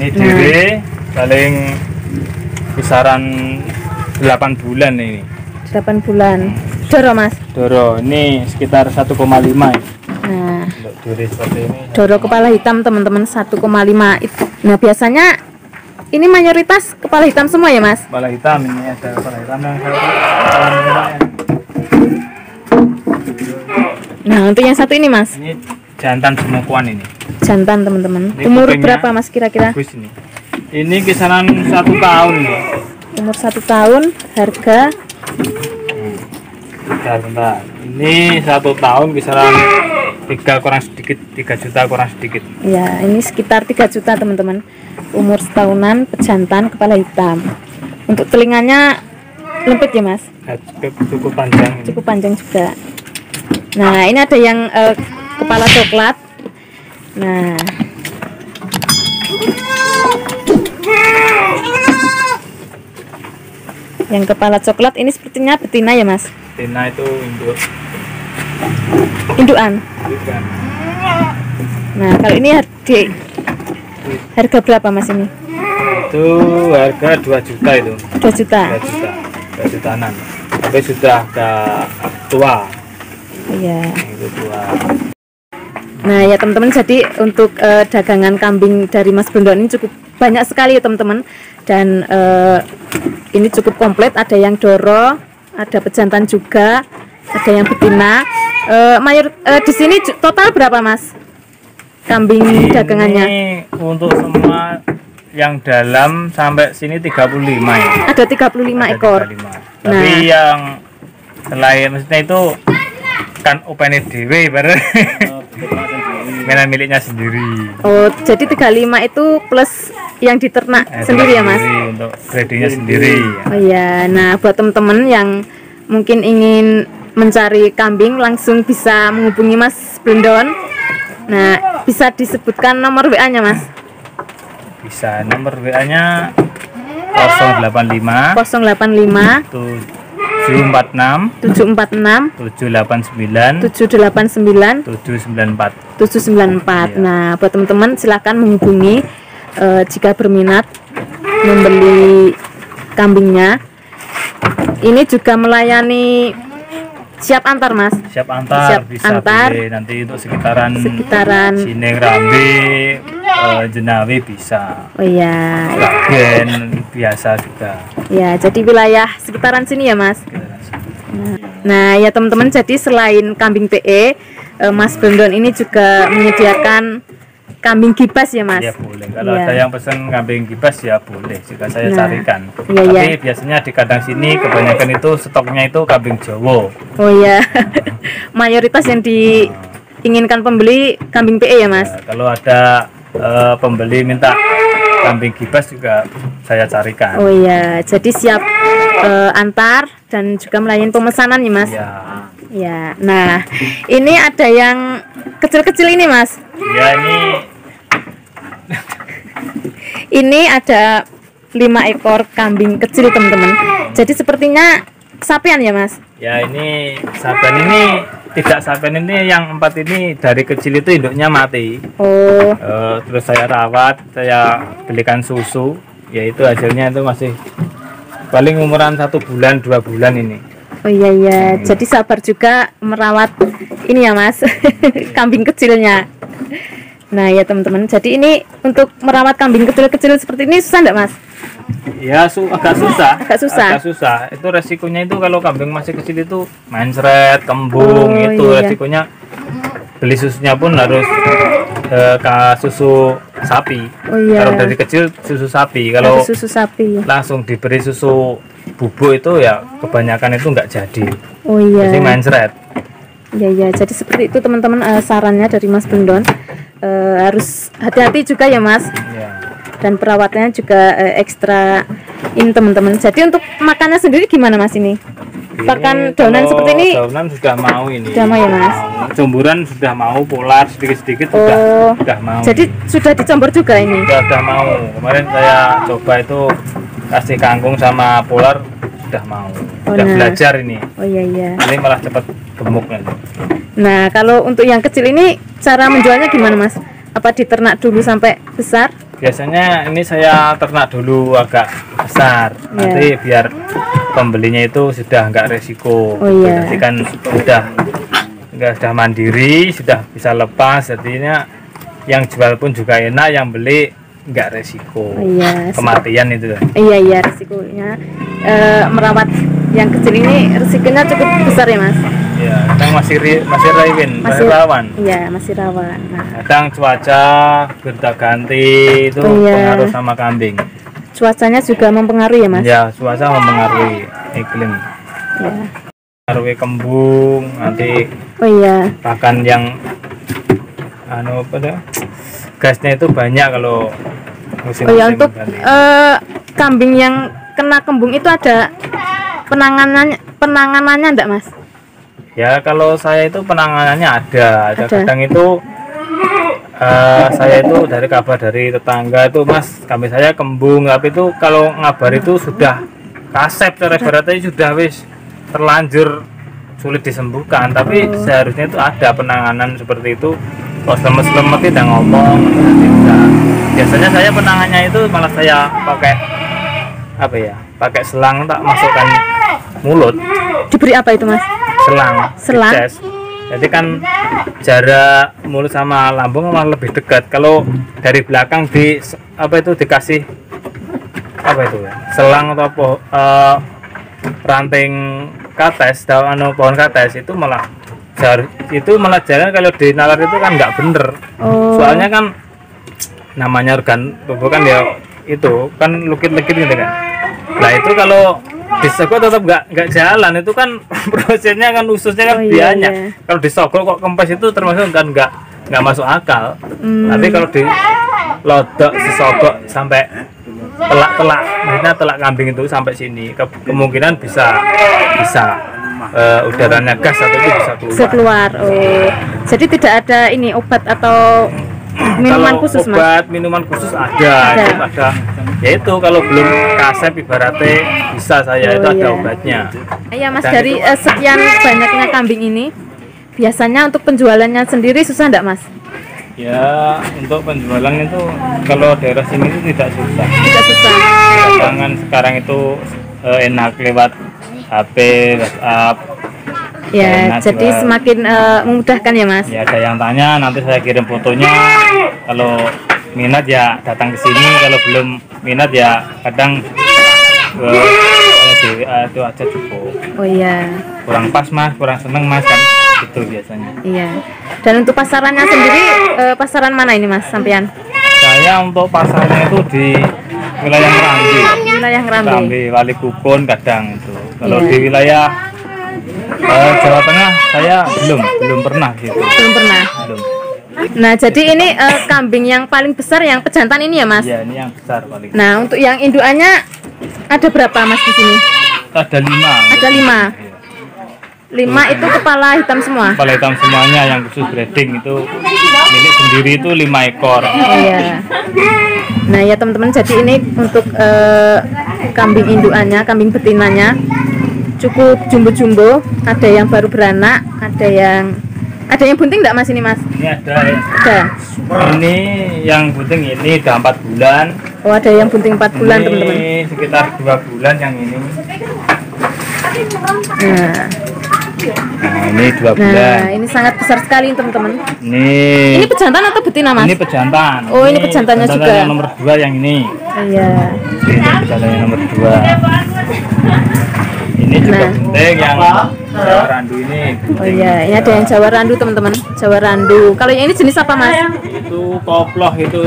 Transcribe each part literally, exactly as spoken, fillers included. ini dewe paling kisaran delapan bulan ini. delapan bulan. Doro, Mas. Doro ini sekitar satu koma lima. Nah, doro seperti ini. Doro kepala hitam teman-teman satu koma lima. Nah, biasanya ini mayoritas kepala hitam semua ya, Mas? Kepala hitam ini ada kepala hitam dan kepala merah. Nah, untuk yang satu ini, Mas. Ini jantan semukuan ini. Jantan, teman-teman. Umur berapa, Mas, kira-kira? Ini. Ini kisaran satu tahun nih. Umur satu tahun, harga bentar. Ini satu tahun kisaran tiga kurang sedikit, tiga juta kurang sedikit. Ya, ini sekitar tiga juta teman-teman. Umur setahunan, pejantan, kepala hitam. Untuk telinganya lempit ya Mas? Cukup, cukup panjang. Ini. Cukup panjang juga. Nah, ini ada yang eh, kepala coklat. Nah, yang kepala coklat ini sepertinya betina ya Mas? Betina itu induk. Indukan. Indukan. Nah kalau ini harga, harga berapa Mas ini? Itu harga dua juta itu. dua juta. dua juta. dua jutaan. Tapi sudah agak tua. Iya. Itu tua. Nah ya teman-teman, jadi untuk eh, dagangan kambing dari Mas Blendon ini cukup banyak sekali ya teman-teman. Dan eh, ini cukup komplit, ada yang doro, ada pejantan juga, ada yang betina. Eh, mayor eh, di sini total berapa Mas kambing dagangannya? Untuk semua yang dalam sampai sini tiga puluh lima ya. Ada tiga puluh lima ekor. tiga puluh lima. Nah. Tapi yang selain maksudnya itu kan opene dhewe bareng. Mainan miliknya sendiri. Oh, jadi tiga puluh lima itu plus yang diternak eh, sendiri ya Mas? Untuk gradingnya sendiri. Oh iya, nah buat teman-teman yang mungkin ingin mencari kambing langsung bisa menghubungi Mas Blendon. Nah, bisa disebutkan nomor W A-nya Mas? Bisa, nomor W A-nya nol delapan lima nol delapan lima tujuh empat enam tujuh delapan sembilan tujuh delapan sembilan tujuh sembilan empat tujuh sembilan empat. Iya. Nah, buat teman-teman silahkan menghubungi eh, jika berminat membeli kambingnya. Ini juga melayani siap antar, Mas. Siap antar, siap bisa antar. Pilih. Nanti untuk sekitaran sekitaran Sine Rambe, eh, Jenawi bisa. Oh iya. Lagen biasa juga. Ya, jadi wilayah sekitaran sini ya, Mas. Nah, nah ya teman-teman, jadi selain kambing P E, eh, Mas Blendon ini juga menyediakan kambing gibas ya, Mas. Ya boleh. Kalau ya. Ada yang pesan kambing gibas ya boleh, jika saya nah, carikan. Ya, tapi ya. Biasanya di kandang sini kebanyakan itu stoknya itu kambing Jawa. Oh ya. Mayoritas yang diinginkan pembeli kambing P E ya, Mas. Ya, kalau ada eh, pembeli minta kambing gibas juga saya carikan. Oh iya, jadi siap uh, antar dan juga melayani pemesanan nih Mas. Iya. Ya. Nah, ini ada yang kecil-kecil ini Mas. Iya ini. Ini ada lima ekor kambing kecil teman-teman. Jadi sepertinya sapian ya Mas? Ya ini sapian ini. Tidak sapian ini yang empat ini dari kecil itu induknya mati. Oh. E, terus saya rawat, saya belikan susu, yaitu hasilnya itu masih paling umuran satu bulan dua bulan ini. Oh iya iya. Hmm. Jadi sabar juga merawat ini ya Mas, kambing kecilnya. Nah ya teman-teman, jadi ini untuk merawat kambing kecil-kecil seperti ini susah enggak Mas? Ya su agak susah. Agak susah. Agak susah. Itu resikonya itu kalau kambing masih kecil itu mencret, kembung, oh, itu iya. Resikonya beli susunya pun harus eh, ke susu sapi. Oh, iya. Kalau dari kecil susu sapi. Kalau susu sapi. Langsung diberi susu bubuk itu ya kebanyakan itu nggak jadi. Oh iya. Jadi mencret. Ya ya, jadi seperti itu teman-teman uh, sarannya dari Mas Blendon. Uh, harus hati-hati juga ya Mas ya. Dan perawatannya juga uh, ekstra ini teman-teman. Jadi untuk makannya sendiri gimana Mas ini? Ini pakan daunan seperti ini? Daunan sudah mau ini. Sudah mau ya Mas. Comburan sudah mau, polar sedikit-sedikit oh, sudah, sudah mau. Jadi sudah dicombor juga ini? Sudah, sudah mau. Kemarin saya coba itu kasih kangkung sama polar sudah mau. Oh, sudah nah. Belajar ini. Oh iya iya. Ini malah cepat gemuk nanti. Nah kalau untuk yang kecil ini cara menjualnya gimana Mas? Apa diternak dulu sampai besar? Biasanya ini saya ternak dulu agak besar, yeah. nanti biar pembelinya itu sudah nggak resiko. Oh, yeah. Jadi kan sudah nggak sudah mandiri, sudah bisa lepas, jadinya yang jual pun juga enak, yang beli nggak resiko. Oh, yeah. Kematian itu. Iya iya resikonya e, merawat yang kecil ini resikonya cukup besar ya mas. Ya, kadang masih ri, masih rawan, masih rawan. Iya, masih rawan. Nah, kadang cuaca berganti itu iya. pengaruh sama kambing. Cuacanya juga mempengaruhi ya, Mas? Ya, cuaca mempengaruhi iklim. Iya. Mempengaruhi kembung nanti. Oh iya. Pakan yang anu apa tuh? Gasnya itu banyak kalau musim-musim. Oh iya, untuk eh, kambing yang kena kembung itu ada penanganannya penanganannya enggak, Mas? Ya kalau saya itu penanganannya ada, ada. Kadang itu uh, saya itu dari kabar dari tetangga itu mas, kami saya kembung, tapi itu kalau ngabar itu sudah kasep, cara ibaratnya sudah wis terlanjur sulit disembuhkan, tapi oh. seharusnya itu ada penanganan seperti itu. Kalau selamat-selamat tidak ngomong, tidak. Biasanya saya penangannya itu malah saya pakai apa ya, pakai selang tak masukkan mulut. Diberi apa itu mas? Selang, selang. Jadi kan jarak mulut sama lambung malah lebih dekat. Kalau dari belakang di apa itu dikasih apa itu selang atau po, uh, ranting kates, daun anu pohon kates itu malah jar, itu malah jalan kalau di nalar itu kan nggak bener. Oh. Soalnya kan namanya organ tubuh kan ya itu kan lukit-lukit gitu kan. Nah itu kalau disogok tetap nggak nggak jalan itu kan prosesnya kan ususnya kan oh, iya, banyak iya. Kalau disogok kok kempes itu termasuk kan nggak nggak masuk akal. hmm. Tapi kalau di lodok disogok sampai telak telak maksudnya telak kambing itu sampai sini ke, kemungkinan bisa bisa uh, udaranya gas atau itu bisa keluar, bisa keluar. Oh. Jadi tidak ada ini obat atau minuman kalau khusus obat mas? Minuman khusus ada ada, itu ada. Yaitu kalau belum kasep ibaratnya bisa saya oh, itu ada iya. obatnya. Iya mas, dan dari itu, sekian banyaknya kambing ini biasanya untuk penjualannya sendiri susah enggak mas? Ya untuk penjualan itu kalau daerah sini itu tidak susah. Tidak susah. Tangan sekarang itu enak lewat H P, WhatsApp. Ya, enak, jadi lewat. Semakin uh, memudahkan ya mas. Ya ada yang tanya nanti saya kirim fotonya. Kalau minat ya datang ke sini, kalau belum minat ya kadang itu uh, aja cukup. Oh iya. Kurang pas mas, kurang seneng mas kan itu biasanya. Iya. Dan untuk pasarannya sendiri uh, pasaran mana ini mas sampean? Saya untuk pasarnya itu di wilayah Ngerambi. Wilayah Ngerambi. Wali Kukun kadang itu. Kalau iya. di wilayah uh, Jawa Tengah saya belum belum pernah gitu. Belum pernah. Belum. Nah jadi ini uh, kambing yang paling besar yang pejantan ini ya mas? Iya ini yang besar paling. Nah untuk yang indukannya ada berapa mas di sini? Ada lima. Ada lima. Lima itu kepala hitam semua? Kepala hitam semuanya, yang khusus breeding itu milik sendiri itu lima ekor. Iya. Nah ya teman-teman, jadi ini untuk uh, kambing indukannya, kambing betinanya cukup jumbo-jumbo. Ada yang baru beranak, ada yang ada yang bunting enggak mas ini mas? Ini ada ya. Ada. Ini yang bunting ini udah empat bulan. Oh ada yang bunting empat bulan teman-teman. Ini teman -teman. Sekitar dua bulan yang ini. Nah, nah ini dua bulan. Nah ini sangat besar sekali teman-teman. Ini. Ini pejantan atau betina mas? Ini pejantan. Oh ini, ini pejantannya pejantan juga. Yang nomor dua yang ini. Iya. Ini pejantan yang nomor dua. Ini juga nah. bunting yang Jawa Randu ini. Oh iya, ini ada yang Jawa Randu teman-teman. Jawa Randu. Kalau yang ini jenis apa mas? Itu koploh, itu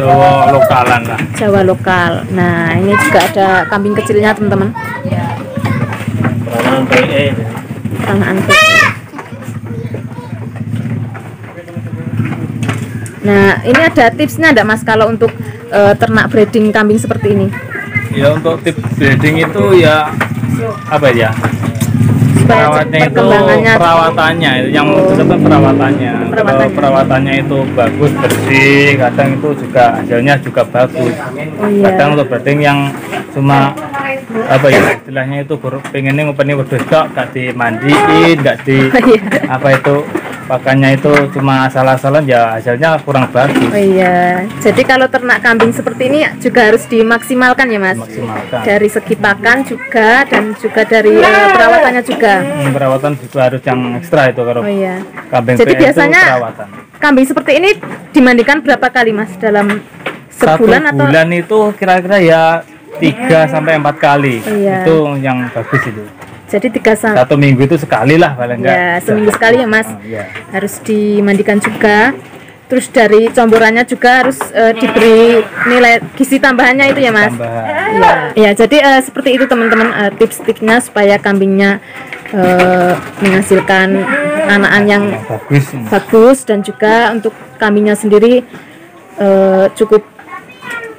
Jawa lokalan lah. Jawa lokal. Nah ini juga ada kambing kecilnya teman-teman. Tangan P E. Nah ini ada tipsnya enggak mas kalau untuk uh, ternak breeding kambing seperti ini? Ya untuk tips breeding itu ya apa ya? Perawatnya itu perawatannya itu yang menentukan perawatannya. Perawatannya. perawatannya itu bagus bersih, kadang itu juga hasilnya juga bagus. Oh, iya. Kadang untuk breeding yang cuma apa ya istilahnya itu pengennya ngopeni wedhus tok, gak dimandiin, gak di oh, iya. apa itu pakannya itu cuma salah-salah ya hasilnya kurang bagus. Oh iya, jadi kalau ternak kambing seperti ini juga harus dimaksimalkan ya Mas. Maksimalkan. Dari segi pakan juga dan juga dari uh, perawatannya juga. Hmm, perawatan juga harus yang ekstra itu kalau. Oh iya. Kambing jadi biasanya perawatan. Kambing seperti ini dimandikan berapa kali Mas dalam sebulan? Satu bulan atau? Itu kira-kira ya tiga sampai empat kali. Oh iya. Itu yang bagus itu. Jadi tiga sampai satu minggu itu sekali lah paling enggak. Ya, seminggu sekali ya Mas. Oh, iya. Harus dimandikan juga. Terus dari comborannya juga harus uh, diberi nilai gizi tambahannya itu ya Mas. Tambahan. Ya, ya, jadi uh, seperti itu teman-teman uh, tips-tipsnya supaya kambingnya uh, menghasilkan anakan yang bagus, bagus dan juga untuk kambingnya sendiri uh, cukup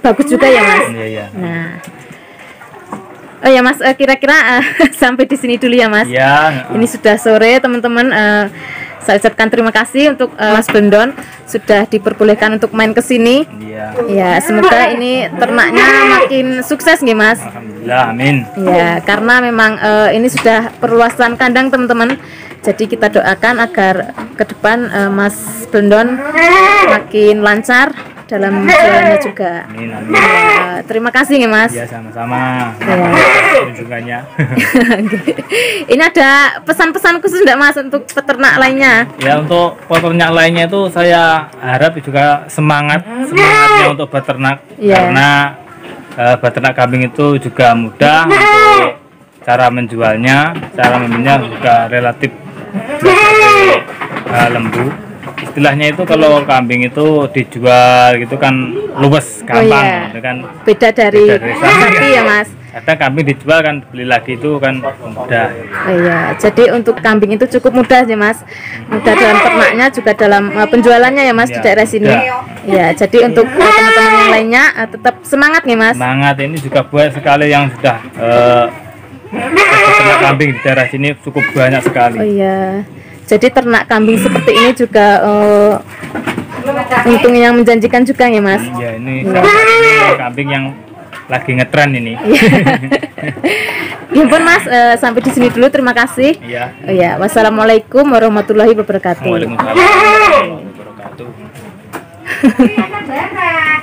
bagus juga ya Mas. Iya, iya. Nah. Oh ya Mas, kira-kira uh, uh, sampai di sini dulu ya Mas. Ya. Ini sudah sore teman-teman. Uh, saya ucapkan terima kasih untuk uh, Mas Blendon sudah diperbolehkan untuk main ke sini. Iya. Ya, semoga ini ternaknya makin sukses nih Mas. Alhamdulillah, amin. Ya, karena memang uh, ini sudah perluasan kandang teman-teman. Jadi kita doakan agar ke depan uh, Mas Blendon makin lancar dalam jalannya juga. Amin, amin. Uh, terima kasih nih Mas. Iya, sama-sama. Kunjungannya. Ini ada pesan-pesan khusus enggak Mas untuk peternak lainnya? Ya, untuk peternak lainnya itu saya harap juga semangat semangatnya untuk beternak ya. Karena uh, beternak kambing itu juga mudah untuk cara menjualnya, cara membelinya juga relatif uh, lembu. Istilahnya itu kalau kambing itu dijual gitu kan luwes, gampang. Oh, iya. Itu kan beda dari, beda dari sapi ya Mas. Ada kambing dijual kan beli lagi itu kan mudah. Oh, iya, jadi untuk kambing itu cukup mudah ya Mas. Mudah dalam ternaknya juga dalam uh, penjualannya ya Mas ya, di daerah sini. Ya, jadi untuk teman-teman yang lainnya uh, tetap semangat nih Mas. Semangat, ini juga buat sekali yang sudah uh, peternak kambing di daerah sini cukup banyak sekali. Oh iya. Jadi ternak kambing seperti ini juga uh, untung yang menjanjikan juga ya Mas. Iya, ini ya. Kambing yang lagi ngetren ini. Ya pun Mas, uh, sampai di sini dulu, terima kasih. Iya. Oh, ya. Wassalamualaikum warahmatullahi wabarakatuh. Waalaikumsalam warahmatullahi wabarakatuh.